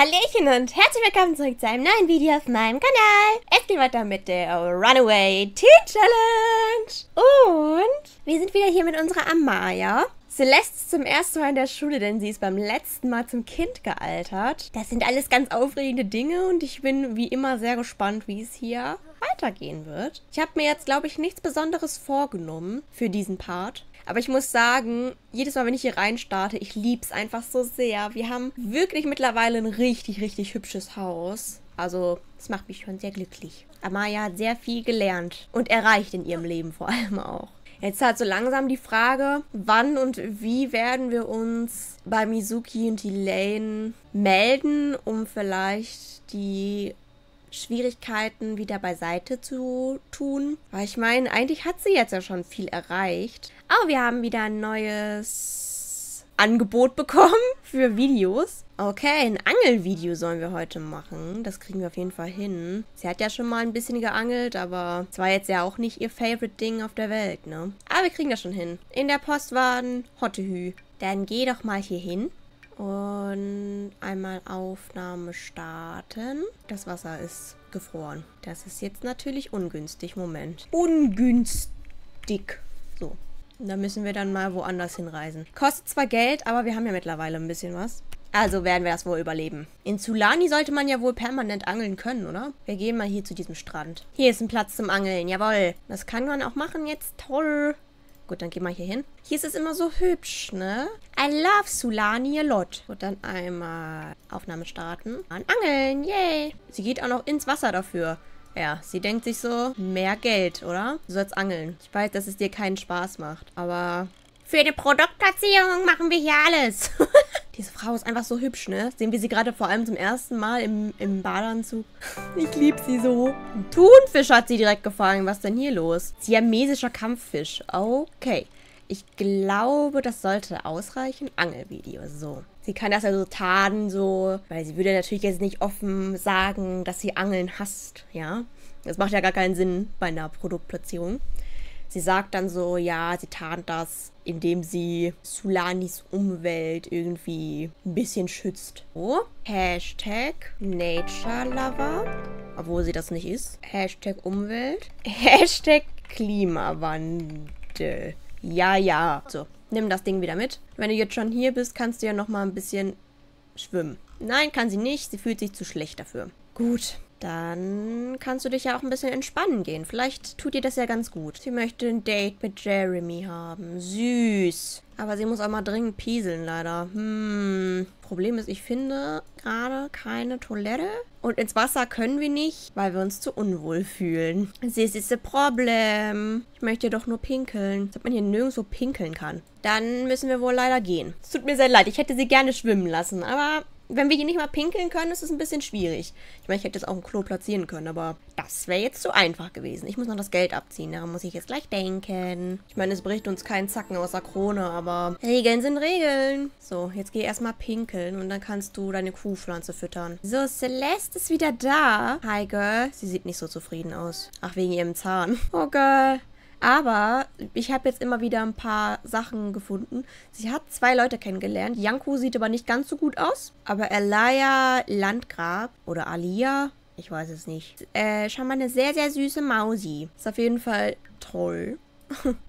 Hallöchen und herzlich willkommen zurück zu einem neuen Video auf meinem Kanal. Es geht weiter mit der Runaway Teen Challenge. Und wir sind wieder hier mit unserer Amaya. Celeste ist zum ersten Mal in der Schule, denn sie ist beim letzten Mal zum Kind gealtert. Das sind alles ganz aufregende Dinge und ich bin wie immer sehr gespannt, wie es hier weitergehen wird. Ich habe mir jetzt, glaube ich, nichts Besonderes vorgenommen für diesen Part. Aber ich muss sagen, jedes Mal, wenn ich hier rein starte, ich liebe es einfach so sehr. Wir haben wirklich mittlerweile ein richtig, richtig hübsches Haus. Also, das macht mich schon sehr glücklich. Amaya hat sehr viel gelernt und erreicht in ihrem Leben vor allem auch. Jetzt halt so langsam die Frage, wann und wie werden wir uns bei Mizuki und Elaine melden, um vielleicht die Schwierigkeiten wieder beiseite zu tun. Weil ich meine, eigentlich hat sie jetzt ja schon viel erreicht. Aber wir haben wieder ein neues Angebot bekommen für Videos. Okay, ein Angelvideo sollen wir heute machen. Das kriegen wir auf jeden Fall hin. Sie hat ja schon mal ein bisschen geangelt, aber es war jetzt ja auch nicht ihr Favorite-Ding auf der Welt, ne? Aber wir kriegen das schon hin. In der Post waren Hottehü. Dann geh doch mal hier hin. Und einmal Aufnahme starten. Das Wasser ist gefroren. Das ist jetzt natürlich ungünstig. Moment. Ungünstig. So. Da müssen wir dann mal woanders hinreisen. Kostet zwar Geld, aber wir haben ja mittlerweile ein bisschen was. Also werden wir das wohl überleben. In Sulani sollte man ja wohl permanent angeln können, oder? Wir gehen mal hier zu diesem Strand. Hier ist ein Platz zum Angeln. Jawohl. Das kann man auch machen jetzt. Toll. Gut, dann gehen wir hier hin. Hier ist es immer so hübsch, ne? I love Sulani a lot. Gut, dann einmal Aufnahme starten. An Angeln, yay. Sie geht auch noch ins Wasser dafür. Ja, sie denkt sich so, mehr Geld, oder? Du sollst angeln. Ich weiß, dass es dir keinen Spaß macht, aber für die Produktplatzierung machen wir hier alles. Diese Frau ist einfach so hübsch, ne? Sehen wir sie gerade vor allem zum ersten Mal im Badeanzug. Ich liebe sie so. Ein Thunfisch hat sie direkt gefangen. Was ist denn hier los? Siamesischer Kampffisch. Okay. Ich glaube, das sollte ausreichen. Angelvideo, so. Sie kann das ja so tarnen, so. Weil sie würde natürlich jetzt nicht offen sagen, dass sie Angeln hasst, ja? Das macht ja gar keinen Sinn bei einer Produktplatzierung. Sie sagt dann so, ja, sie tarnt das, indem sie Sulanis Umwelt irgendwie ein bisschen schützt. Oh. Hashtag NatureLover, obwohl sie das nicht ist. Hashtag Umwelt. Hashtag Klimawandel. Ja, ja. So, nimm das Ding wieder mit. Wenn du jetzt schon hier bist, kannst du ja nochmal ein bisschen schwimmen. Nein, kann sie nicht. Sie fühlt sich zu schlecht dafür. Gut. Dann kannst du dich ja auch ein bisschen entspannen gehen. Vielleicht tut dir das ja ganz gut. Sie möchte ein Date mit Jeremy haben. Süß. Aber sie muss auch mal dringend pieseln, leider. Problem ist, ich finde gerade keine Toilette. Und ins Wasser können wir nicht, weil wir uns zu unwohl fühlen. This is a problem. Ich möchte doch nur pinkeln. Dass man hier nirgendwo pinkeln kann. Dann müssen wir wohl leider gehen. Es tut mir sehr leid. Ich hätte sie gerne schwimmen lassen, aber wenn wir hier nicht mal pinkeln können, ist es ein bisschen schwierig. Ich meine, ich hätte jetzt auch ein Klo platzieren können, aber das wäre jetzt zu einfach gewesen. Ich muss noch das Geld abziehen, daran muss ich jetzt gleich denken. Ich meine, es bricht uns keinen Zacken aus der Krone, aber Regeln sind Regeln. So, jetzt geh erstmal pinkeln und dann kannst du deine Kuhpflanze füttern. So, Celeste ist wieder da. Hi, Girl. Sie sieht nicht so zufrieden aus. Ach, wegen ihrem Zahn. Oh, Girl. Aber ich habe jetzt immer wieder ein paar Sachen gefunden. Sie hat 2 Leute kennengelernt. Janko sieht aber nicht ganz so gut aus. Aber Alia Landgrab oder Alia, ich weiß es nicht. Schon mal eine sehr, sehr süße Mausi. Ist auf jeden Fall toll,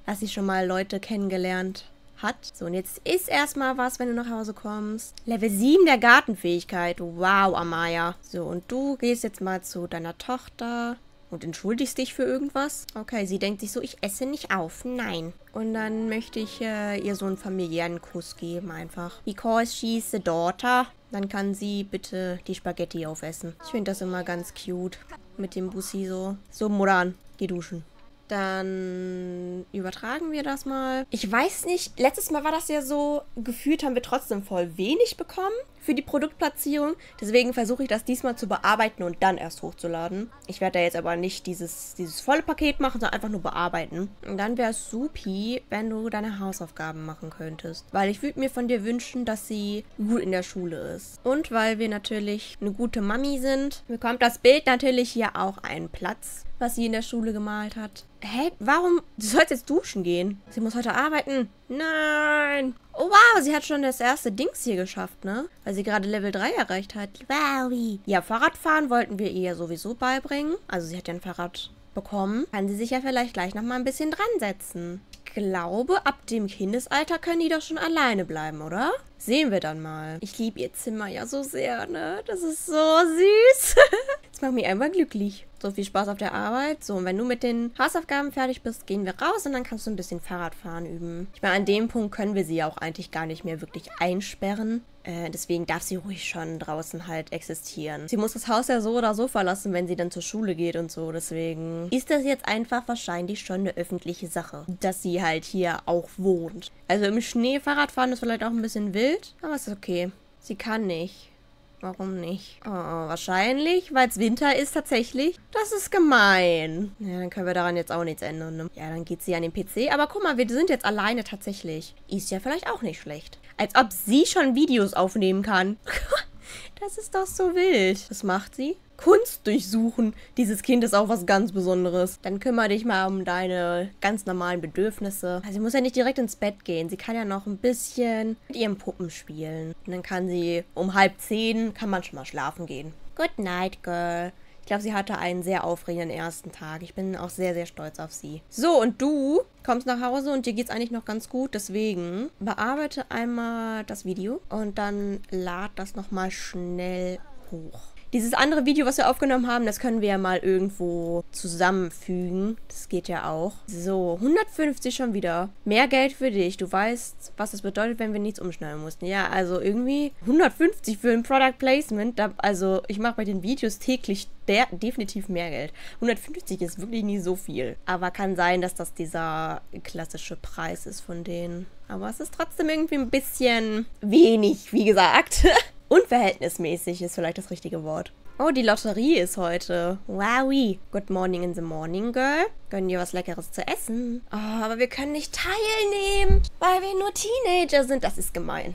dass sie schon mal Leute kennengelernt hat. So, und jetzt isst erstmal was, wenn du nach Hause kommst. Level 7 der Gartenfähigkeit. Wow, Amaya. So, und du gehst jetzt mal zu deiner Tochter. Und entschuldigst dich für irgendwas? Okay, sie denkt sich so, ich esse nicht auf. Nein. Und dann möchte ich ihr so einen familiären Kuss geben einfach. Because she's the daughter. Dann kann sie bitte die Spaghetti aufessen. Ich finde das immer ganz cute. Mit dem Bussi so. So, Muran, geh duschen. Dann übertragen wir das mal. Ich weiß nicht, letztes Mal war das ja so, gefühlt haben wir trotzdem voll wenig bekommen für die Produktplatzierung. Deswegen versuche ich das diesmal zu bearbeiten und dann erst hochzuladen. Ich werde da jetzt aber nicht dieses volle Paket machen, sondern einfach nur bearbeiten. Und dann wäre es supi, wenn du deine Hausaufgaben machen könntest. Weil ich würde mir von dir wünschen, dass sie gut in der Schule ist. Und weil wir natürlich eine gute Mami sind, bekommt das Bild natürlich hier auch einen Platz, was sie in der Schule gemalt hat. Hä? Warum? Sie sollte jetzt duschen gehen. Sie muss heute arbeiten. Nein. Oh, wow, sie hat schon das erste Dings hier geschafft, ne? Weil sie gerade Level 3 erreicht hat. Wowie. Ja, Fahrradfahren wollten wir ihr sowieso beibringen. Also sie hat ja ein Fahrrad bekommen. Kann sie sich ja vielleicht gleich nochmal ein bisschen dran setzen. Ich glaube, ab dem Kindesalter können die doch schon alleine bleiben, oder? Sehen wir dann mal. Ich liebe ihr Zimmer ja so sehr, ne? Das ist so süß. Das macht mich einfach glücklich. So viel Spaß auf der Arbeit. So, und wenn du mit den Hausaufgaben fertig bist, gehen wir raus und dann kannst du ein bisschen Fahrradfahren üben. Ich meine, an dem Punkt können wir sie ja auch eigentlich gar nicht mehr wirklich einsperren. Deswegen darf sie ruhig schon draußen halt existieren. Sie muss das Haus ja so oder so verlassen, wenn sie dann zur Schule geht und so. Deswegen ist das jetzt einfach wahrscheinlich schon eine öffentliche Sache, dass sie halt hier auch wohnt. Also im Schnee Fahrradfahren ist vielleicht auch ein bisschen wild, aber es ist okay. Sie kann nicht. Warum nicht? Oh, wahrscheinlich, weil es Winter ist tatsächlich. Das ist gemein. Ja, dann können wir daran jetzt auch nichts ändern. Ne? Ja, dann geht sie an den PC. Aber guck mal, wir sind jetzt alleine tatsächlich. Ist ja vielleicht auch nicht schlecht. Als ob sie schon Videos aufnehmen kann. Das ist doch so wild. Was macht sie? Kunst durchsuchen. Dieses Kind ist auch was ganz Besonderes. Dann kümmere dich mal um deine ganz normalen Bedürfnisse. Also sie muss ja nicht direkt ins Bett gehen. Sie kann ja noch ein bisschen mit ihren Puppen spielen. Und dann kann sie um 9:30, kann man schon mal schlafen gehen. Good night, girl. Ich glaube, sie hatte einen sehr aufregenden ersten Tag. Ich bin auch sehr, sehr stolz auf sie. So, und du kommst nach Hause und dir geht's eigentlich noch ganz gut. Deswegen bearbeite einmal das Video und dann lad das nochmal schnell hoch. Dieses andere Video, was wir aufgenommen haben, das können wir ja mal irgendwo zusammenfügen. Das geht ja auch. So, 150 schon wieder. Mehr Geld für dich. Du weißt, was das bedeutet, wenn wir nichts umschneiden mussten. Ja, also irgendwie 150 für ein Product Placement. Also ich mache bei den Videos täglich definitiv mehr Geld. 150 ist wirklich nie so viel. Aber kann sein, dass das dieser klassische Preis ist von denen. Aber es ist trotzdem irgendwie ein bisschen wenig, wie gesagt. Unverhältnismäßig ist vielleicht das richtige Wort. Oh, die Lotterie ist heute. Wowie. Good morning in the morning, girl. Gönn dir was Leckeres zu essen. Oh, aber wir können nicht teilnehmen, weil wir nur Teenager sind. Das ist gemein.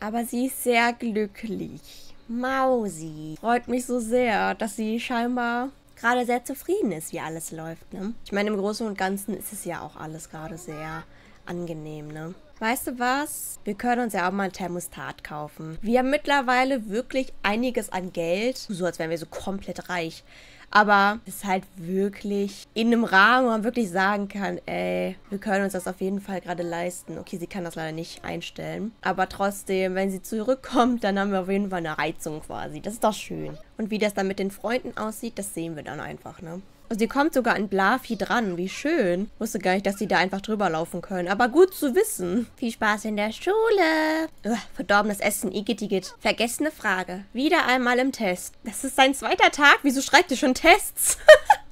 Aber sie ist sehr glücklich. Mausi. Freut mich so sehr, dass sie scheinbar gerade sehr zufrieden ist, wie alles läuft, ne? Ich meine, im Großen und Ganzen ist es ja auch alles gerade sehr angenehm, ne? Weißt du was? Wir können uns ja auch mal ein Thermostat kaufen. Wir haben mittlerweile wirklich einiges an Geld. So, als wären wir so komplett reich. Aber es ist halt wirklich in einem Rahmen, wo man wirklich sagen kann, ey, wir können uns das auf jeden Fall gerade leisten. Okay, sie kann das leider nicht einstellen. Aber trotzdem, wenn sie zurückkommt, dann haben wir auf jeden Fall eine Heizung quasi. Das ist doch schön. Und wie das dann mit den Freunden aussieht, das sehen wir dann einfach, ne? Also sie kommt sogar an Blavi dran. Wie schön. Wusste gar nicht, dass sie da einfach drüber laufen können. Aber gut zu wissen. Viel Spaß in der Schule. Ugh, verdorbenes Essen. Igitt, igitt. Vergessene Frage. Wieder einmal im Test. Das ist sein zweiter Tag. Wieso schreibt ihr schon Tests?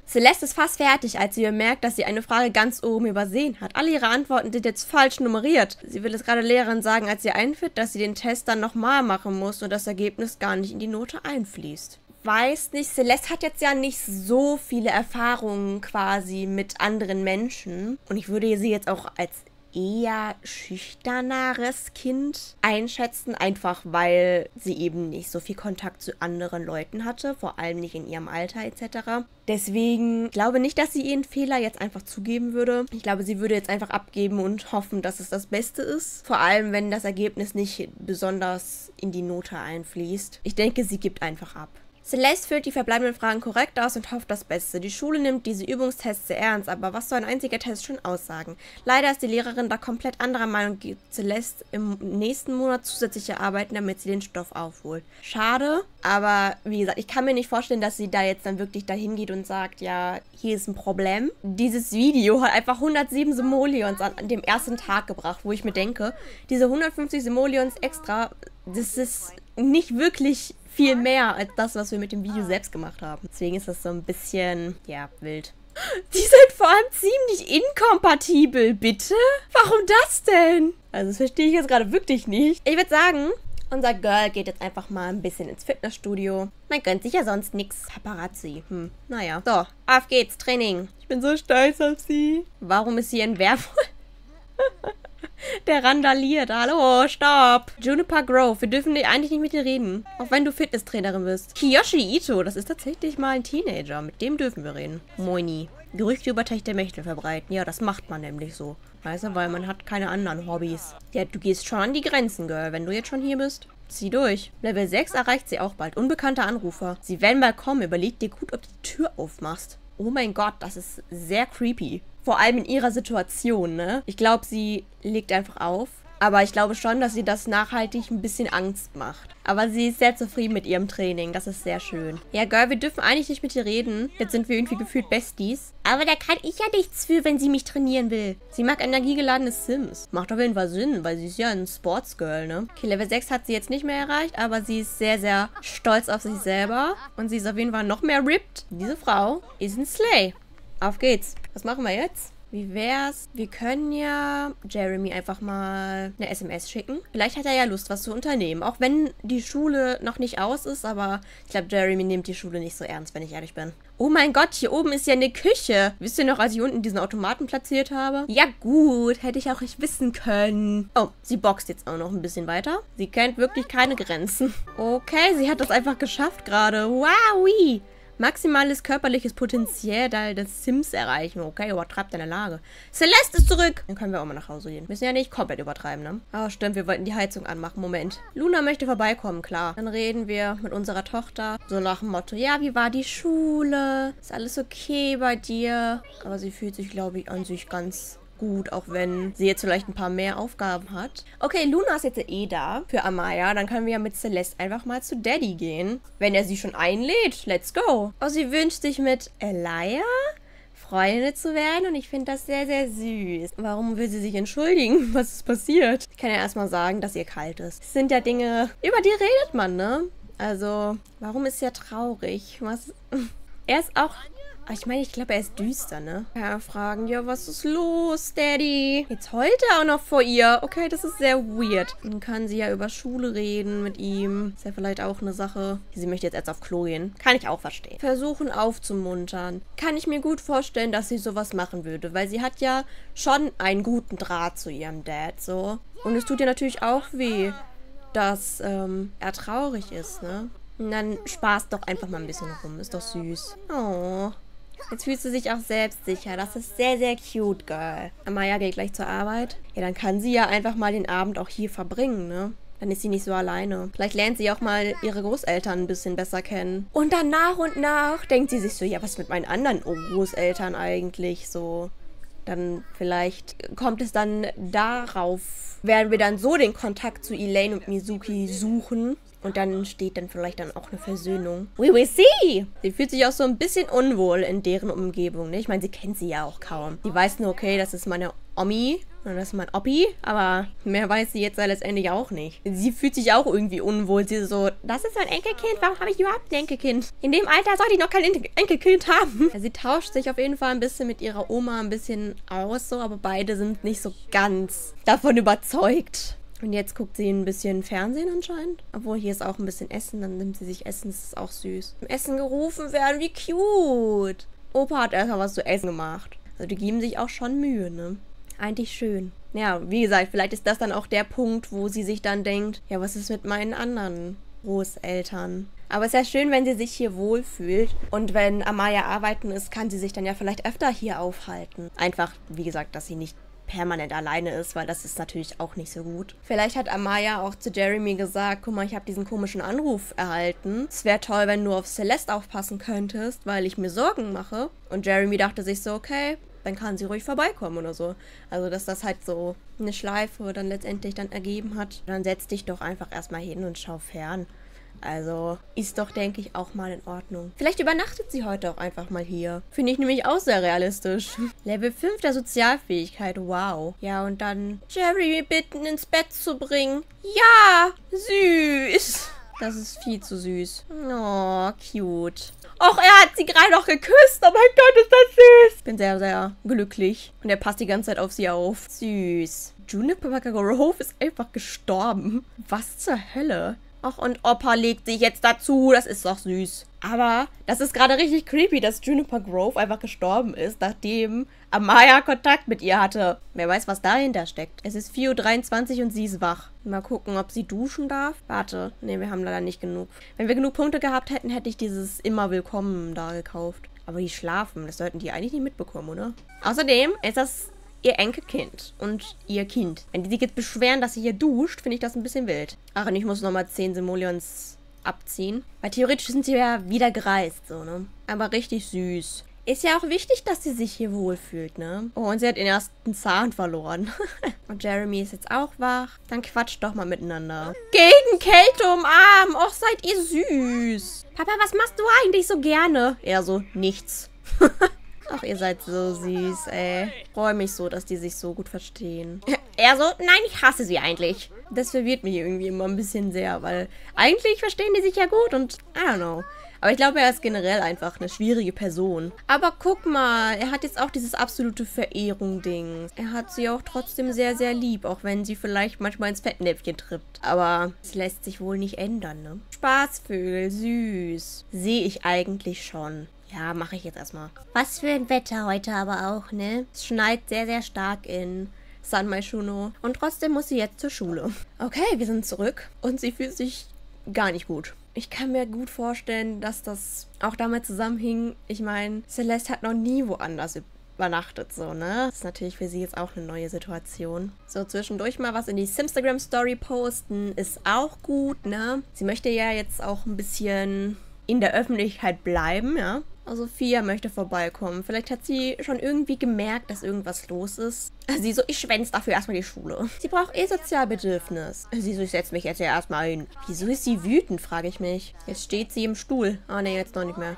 Celeste ist fast fertig, als sie bemerkt, dass sie eine Frage ganz oben übersehen hat. Alle ihre Antworten sind jetzt falsch nummeriert. Sie will es gerade Lehrerin sagen, als sie einführt, dass sie den Test dann nochmal machen muss und das Ergebnis gar nicht in die Note einfließt. Weiß nicht, Celeste hat jetzt ja nicht so viele Erfahrungen quasi mit anderen Menschen. Und ich würde sie jetzt auch als eher schüchterneres Kind einschätzen, einfach weil sie eben nicht so viel Kontakt zu anderen Leuten hatte, vor allem nicht in ihrem Alter etc. Deswegen glaube ich nicht, dass sie ihren Fehler jetzt einfach zugeben würde. Ich glaube, sie würde jetzt einfach abgeben und hoffen, dass es das Beste ist, vor allem wenn das Ergebnis nicht besonders in die Note einfließt. Ich denke, sie gibt einfach ab. Celeste füllt die verbleibenden Fragen korrekt aus und hofft das Beste. Die Schule nimmt diese Übungstests sehr ernst, aber was soll ein einziger Test schon aussagen? Leider ist die Lehrerin da komplett anderer Meinung und gibt Celeste im nächsten Monat zusätzliche Arbeiten, damit sie den Stoff aufholt. Schade, aber wie gesagt, ich kann mir nicht vorstellen, dass sie da jetzt dann wirklich dahin geht und sagt, ja, hier ist ein Problem. Dieses Video hat einfach 107 Simoleons an dem ersten Tag gebracht, wo ich mir denke, diese 150 Simoleons extra, das ist nicht wirklich viel mehr als das, was wir mit dem Video selbst gemacht haben. Deswegen ist das so ein bisschen, ja, wild. Die sind vor allem ziemlich inkompatibel, bitte? Warum das denn? Also das verstehe ich jetzt gerade wirklich nicht. Ich würde sagen, unser Girl geht jetzt einfach mal ein bisschen ins Fitnessstudio. Man gönnt sich ja sonst nichts. Paparazzi. Naja. So, auf geht's, Training. Ich bin so stolz auf sie. Warum ist sie ein Werwolf? Der randaliert. Hallo, stopp. Juniper Grove, wir dürfen eigentlich nicht mit dir reden. Auch wenn du Fitnesstrainerin bist. Kiyoshi Ito, das ist tatsächlich mal ein Teenager. Mit dem dürfen wir reden. Moini. Gerüchte über Techtelmechtel verbreiten. Ja, das macht man nämlich so. Weißt du, weil man hat keine anderen Hobbys. Ja, du gehst schon an die Grenzen, Girl. Wenn du jetzt schon hier bist, zieh durch. Level 6 erreicht sie auch bald. Unbekannter Anrufer. Sie werden bald kommen. Überleg dir gut, ob du die Tür aufmachst. Oh mein Gott, das ist sehr creepy. Vor allem in ihrer Situation, ne? Ich glaube, sie legt einfach auf. Aber ich glaube schon, dass sie das nachhaltig ein bisschen Angst macht. Aber sie ist sehr zufrieden mit ihrem Training. Das ist sehr schön. Ja, Girl, wir dürfen eigentlich nicht mit ihr reden. Jetzt sind wir irgendwie gefühlt Besties. Aber da kann ich ja nichts für, wenn sie mich trainieren will. Sie mag energiegeladene Sims. Macht auf jeden Fall Sinn, weil sie ist ja ein Sportsgirl, ne? Okay, Level 6 hat sie jetzt nicht mehr erreicht, aber sie ist sehr, sehr stolz auf sich selber. Und sie ist auf jeden Fall noch mehr ripped. Diese Frau ist ein Slay. Auf geht's. Was machen wir jetzt? Wie wär's? Wir können ja Jeremy einfach mal eine SMS schicken. Vielleicht hat er ja Lust, was zu unternehmen. Auch wenn die Schule noch nicht aus ist, aber ich glaube, Jeremy nimmt die Schule nicht so ernst, wenn ich ehrlich bin. Oh mein Gott, hier oben ist ja eine Küche. Wisst ihr noch, als ich unten diesen Automaten platziert habe? Ja gut, hätte ich auch nicht wissen können. Oh, sie boxt jetzt auch noch ein bisschen weiter. Sie kennt wirklich keine Grenzen. Okay, sie hat das einfach geschafft gerade. Wowie! Maximales körperliches Potenzial des Sims erreichen. Okay, übertreibt deine Lage. Celeste ist zurück! Dann können wir auch mal nach Hause gehen. Müssen ja nicht komplett übertreiben, ne? Ah, stimmt, wir wollten die Heizung anmachen. Moment. Luna möchte vorbeikommen, klar. Dann reden wir mit unserer Tochter. So nach dem Motto, ja, wie war die Schule? Ist alles okay bei dir? Aber sie fühlt sich, glaube ich, an sich ganz gut, auch wenn sie jetzt vielleicht ein paar mehr Aufgaben hat. Okay, Luna ist jetzt eh da für Amaya. Dann können wir ja mit Celeste einfach mal zu Daddy gehen. Wenn er sie schon einlädt. Let's go. Oh, sie wünscht sich mit Elaya Freunde zu werden und ich finde das sehr, sehr süß. Warum will sie sich entschuldigen? Was ist passiert? Ich kann ja erstmal sagen, dass ihr kalt ist. Das sind ja Dinge, über die redet man, ne? Also, warum ist er traurig? Was? Er ist auch... Ich meine, ich glaube, er ist düster, ne? Ja, fragen, ja, was ist los, Daddy? Jetzt heult er auch noch vor ihr. Okay, das ist sehr weird. Dann kann sie ja über Schule reden mit ihm. Ist ja vielleicht auch eine Sache. Sie möchte jetzt erst auf Klo gehen. Kann ich auch verstehen. Versuchen aufzumuntern. Kann ich mir gut vorstellen, dass sie sowas machen würde, weil sie hat ja schon einen guten Draht zu ihrem Dad, so. Und es tut ihr natürlich auch weh, dass er traurig ist, ne? Und dann spaßt doch einfach mal ein bisschen rum. Ist doch süß. Oh. Jetzt fühlst du dich auch selbstsicher. Das ist sehr, sehr cute, Girl. Amaya geht gleich zur Arbeit. Ja, dann kann sie ja einfach mal den Abend auch hier verbringen, ne? Dann ist sie nicht so alleine. Vielleicht lernt sie auch mal ihre Großeltern ein bisschen besser kennen. Und dann nach und nach denkt sie sich so, ja, was mit meinen anderen Großeltern eigentlich so? Dann vielleicht kommt es dann darauf, werden wir dann so den Kontakt zu Elaine und Mizuki suchen. Und dann entsteht dann vielleicht dann auch eine Versöhnung. We will see! Sie fühlt sich auch so ein bisschen unwohl in deren Umgebung, ne? Ich meine, sie kennt sie ja auch kaum. Sie weiß nur, okay, das ist meine Omi und das ist mein Oppi. Aber mehr weiß sie jetzt ja letztendlich auch nicht. Sie fühlt sich auch irgendwie unwohl. Sie ist so, das ist mein Enkelkind. Warum habe ich überhaupt ein Enkelkind? In dem Alter sollte ich noch kein Enkelkind haben. Sie tauscht sich auf jeden Fall ein bisschen mit ihrer Oma ein bisschen aus, so. Aber beide sind nicht so ganz davon überzeugt. Und jetzt guckt sie ein bisschen Fernsehen anscheinend. Obwohl, hier ist auch ein bisschen Essen. Dann nimmt sie sich Essen. Das ist auch süß. Im Essen gerufen werden, wie cute. Opa hat erstmal was zu essen gemacht. Also die geben sich auch schon Mühe, ne? Eigentlich schön. Ja, wie gesagt, vielleicht ist das dann auch der Punkt, wo sie sich dann denkt, ja, was ist mit meinen anderen Großeltern? Aber es ist ja schön, wenn sie sich hier wohlfühlt. Und wenn Amaya arbeiten ist, kann sie sich dann ja vielleicht öfter hier aufhalten. Einfach, wie gesagt, dass sie nicht permanent alleine ist, weil das ist natürlich auch nicht so gut. Vielleicht hat Amaya auch zu Jeremy gesagt, guck mal, ich habe diesen komischen Anruf erhalten. Es wäre toll, wenn du auf Celeste aufpassen könntest, weil ich mir Sorgen mache. Und Jeremy dachte sich so, okay, dann kann sie ruhig vorbeikommen oder so. Also, dass das halt so eine Schleife dann letztendlich dann ergeben hat. Dann setz dich doch einfach erstmal hin und schau fern. Also, ist doch, denke ich, auch mal in Ordnung. Vielleicht übernachtet sie heute auch einfach mal hier. Finde ich nämlich auch sehr realistisch. Level 5 der Sozialfähigkeit, wow. Ja, und dann Jeremy bitten, ins Bett zu bringen. Ja, süß. Das ist viel zu süß. Oh, cute. Och, er hat sie gerade noch geküsst. Oh mein Gott, ist das süß. Ich bin sehr, sehr glücklich. Und er passt die ganze Zeit auf sie auf. Süß. Juniper Grove ist einfach gestorben. Was zur Hölle? Ach, und Opa legt sich jetzt dazu. Das ist doch süß. Aber das ist gerade richtig creepy, dass Juniper Grove einfach gestorben ist, nachdem Amaya Kontakt mit ihr hatte. Wer weiß, was dahinter steckt. Es ist 4:23 Uhr und sie ist wach. Mal gucken, ob sie duschen darf. Warte. Ne, wir haben leider nicht genug. Wenn wir genug Punkte gehabt hätten, hätte ich dieses immer willkommen da gekauft. Aber die schlafen. Das sollten die eigentlich nicht mitbekommen, oder? Außerdem ist das ihr Enkelkind und ihr Kind. Wenn die sich jetzt beschweren, dass sie hier duscht, finde ich das ein bisschen wild. Ach, und ich muss nochmal 10 Simoleons abziehen. Weil theoretisch sind sie ja wieder gereist, so, ne? Aber richtig süß. Ist ja auch wichtig, dass sie sich hier wohlfühlt, ne? Oh, und sie hat den ersten Zahn verloren. Und Jeremy ist jetzt auch wach. Dann quatscht doch mal miteinander. Gegen Kälte umarmen. Och, seid ihr süß. Papa, was machst du eigentlich so gerne? Ja, so nichts. Ach, ihr seid so süß, ey. Ich freue mich so, dass die sich so gut verstehen. Er so, nein, ich hasse sie eigentlich. Das verwirrt mich irgendwie immer ein bisschen sehr, weil eigentlich verstehen die sich ja gut und I don't know. Aber ich glaube, er ist generell einfach eine schwierige Person. Aber guck mal, er hat jetzt auch dieses absolute Verehrung-Ding. Er hat sie auch trotzdem sehr, sehr lieb, auch wenn sie vielleicht manchmal ins Fettnäpfchen trippt. Aber es lässt sich wohl nicht ändern, ne? Spaßvögel, süß. Sehe ich eigentlich schon. Ja, mache ich jetzt erstmal. Was für ein Wetter heute aber auch, ne? Es schneit sehr, sehr stark in San Myshuno. Und trotzdem muss sie jetzt zur Schule. Okay, wir sind zurück. Und sie fühlt sich gar nicht gut. Ich kann mir gut vorstellen, dass das auch damit zusammenhing. Ich meine, Celeste hat noch nie woanders übernachtet, so, ne? Das ist natürlich für sie jetzt auch eine neue Situation. So, zwischendurch mal was in die Instagram-Story posten ist auch gut, ne? Sie möchte ja jetzt auch ein bisschen in der Öffentlichkeit bleiben, ja? Also Sophia möchte vorbeikommen. Vielleicht hat sie schon irgendwie gemerkt, dass irgendwas los ist. Sie so, ich schwänze dafür erstmal die Schule. Sie braucht eh Sozialbedürfnis. Sie so, ich setze mich jetzt ja erstmal hin. Wieso ist sie wütend, frage ich mich. Jetzt steht sie im Stuhl. Ah, ne, jetzt noch nicht mehr.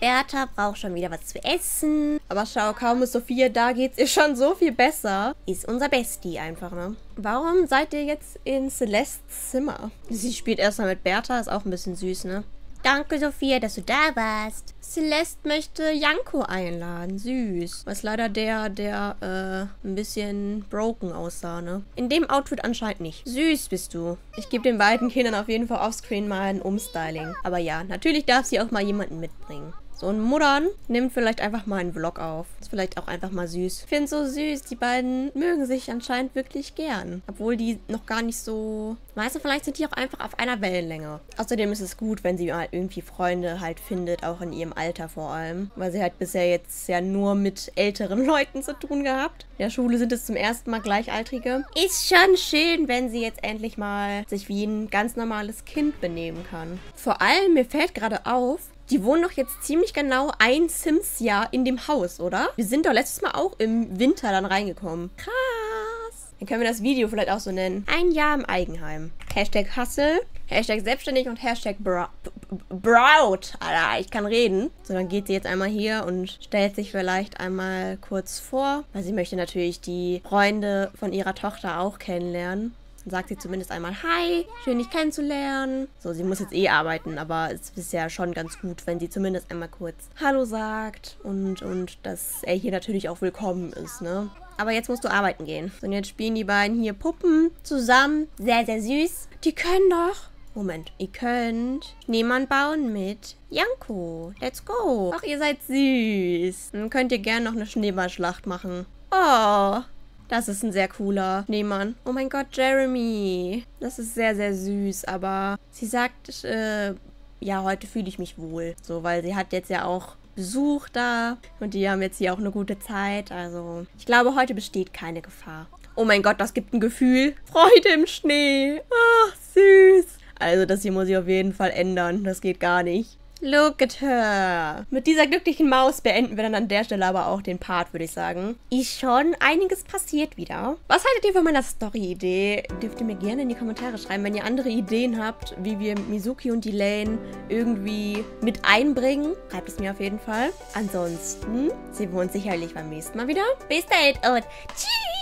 Bertha braucht schon wieder was zu essen. Aber schau, kaum ist Sophia da, geht's ihr schon so viel besser. Ist unser Bestie einfach, ne? Warum seid ihr jetzt in Celestes Zimmer? Sie spielt erstmal mit Bertha, ist auch ein bisschen süß, ne? Danke, Sophia, dass du da warst. Celeste möchte Janko einladen. Süß. Was leider der ein bisschen broken aussah, ne? In dem Outfit anscheinend nicht. Süß bist du. Ich gebe den beiden Kindern auf jeden Fall offscreen mal ein Umstyling. Aber ja, natürlich darf sie auch mal jemanden mitbringen. So ein Muddern nimmt vielleicht einfach mal einen Vlog auf. Ist vielleicht auch einfach mal süß. Ich finde so süß. Die beiden mögen sich anscheinend wirklich gern. Obwohl die noch gar nicht so... Weißt du, vielleicht sind die auch einfach auf einer Wellenlänge. Außerdem ist es gut, wenn sie halt irgendwie Freunde halt findet, auch in ihrem Alter vor allem. Weil sie halt bisher jetzt ja nur mit älteren Leuten zu tun gehabt. In der Schule sind es zum ersten Mal Gleichaltrige. Ist schon schön, wenn sie jetzt endlich mal sich wie ein ganz normales Kind benehmen kann. Vor allem, mir fällt gerade auf, die wohnen doch jetzt ziemlich genau ein Sims-Jahr in dem Haus, oder? Wir sind doch letztes Mal auch im Winter dann reingekommen. Krass. Dann können wir das Video vielleicht auch so nennen. Ein Jahr im Eigenheim. Hashtag Hustle, Hashtag Selbstständig und Hashtag Braut. Alter, ich kann reden. So, dann geht sie jetzt einmal hier und stellt sich vielleicht einmal kurz vor. Weil sie möchte natürlich die Freunde von ihrer Tochter auch kennenlernen. Dann sagt sie zumindest einmal, hi, schön dich kennenzulernen. So, sie muss jetzt eh arbeiten, aber es ist ja schon ganz gut, wenn sie zumindest einmal kurz Hallo sagt und dass er hier natürlich auch willkommen ist, ne? Aber jetzt musst du arbeiten gehen. Und jetzt spielen die beiden hier Puppen zusammen. Sehr, sehr süß. Die können doch... Moment, ihr könnt Schneemann bauen mit Janko. Let's go. Ach, ihr seid süß. Dann könnt ihr gerne noch eine Schneeballschlacht machen. Oh, das ist ein sehr cooler Schneemann. Oh mein Gott, Jeremy. Das ist sehr, sehr süß, aber sie sagt, ja, heute fühle ich mich wohl. So, weil sie hat jetzt ja auch Besuch da und die haben jetzt hier auch eine gute Zeit. Also, ich glaube, heute besteht keine Gefahr. Oh mein Gott, das gibt ein Gefühl. Freude im Schnee. Ach, süß. Also, das hier muss ich auf jeden Fall ändern. Das geht gar nicht. Look at her. Mit dieser glücklichen Maus beenden wir dann an der Stelle aber auch den Part, würde ich sagen. Ist schon einiges passiert wieder. Was haltet ihr von meiner Story-Idee? Dürft ihr mir gerne in die Kommentare schreiben, wenn ihr andere Ideen habt, wie wir Mizuki und Elaine irgendwie mit einbringen. Schreibt es mir auf jeden Fall. Ansonsten sehen wir uns sicherlich beim nächsten Mal wieder. Bis dahin und tschüss!